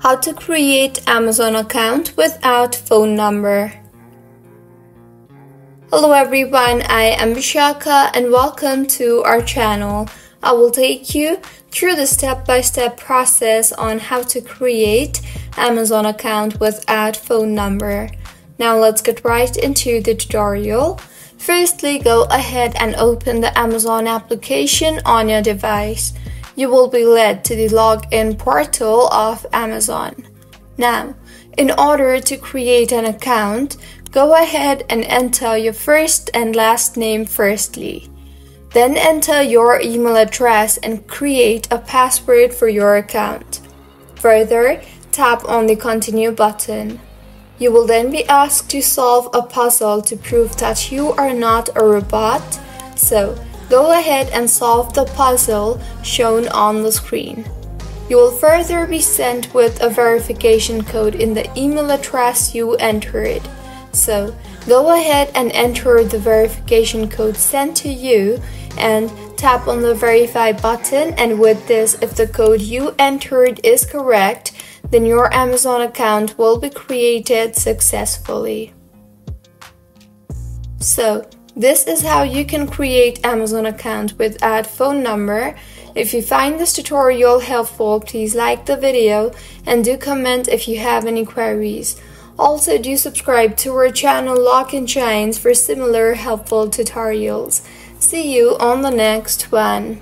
How to create Amazon account without phone number. Hello everyone, I am Vishaka and welcome to our channel. I will take you through the step-by-step process on how to create Amazon account without phone number. Now let's get right into the tutorial. Firstly, go ahead and open the Amazon application on your device. You will be led to the login portal of Amazon. Now, in order to create an account, go ahead and enter your first and last name firstly. Then enter your email address and create a password for your account. Further, tap on the Continue button. You will then be asked to solve a puzzle to prove that you are not a robot. So, go ahead and solve the puzzle shown on the screen. You will further be sent with a verification code in the email address you entered. So, go ahead and enter the verification code sent to you and tap on the Verify button, and with this, if the code you entered is correct, then your Amazon account will be created successfully. So, this is how you can create Amazon account without phone number. If you find this tutorial helpful, please like the video and do comment if you have any queries. Also, do subscribe to our channel Login Giants for similar helpful tutorials. See you on the next one.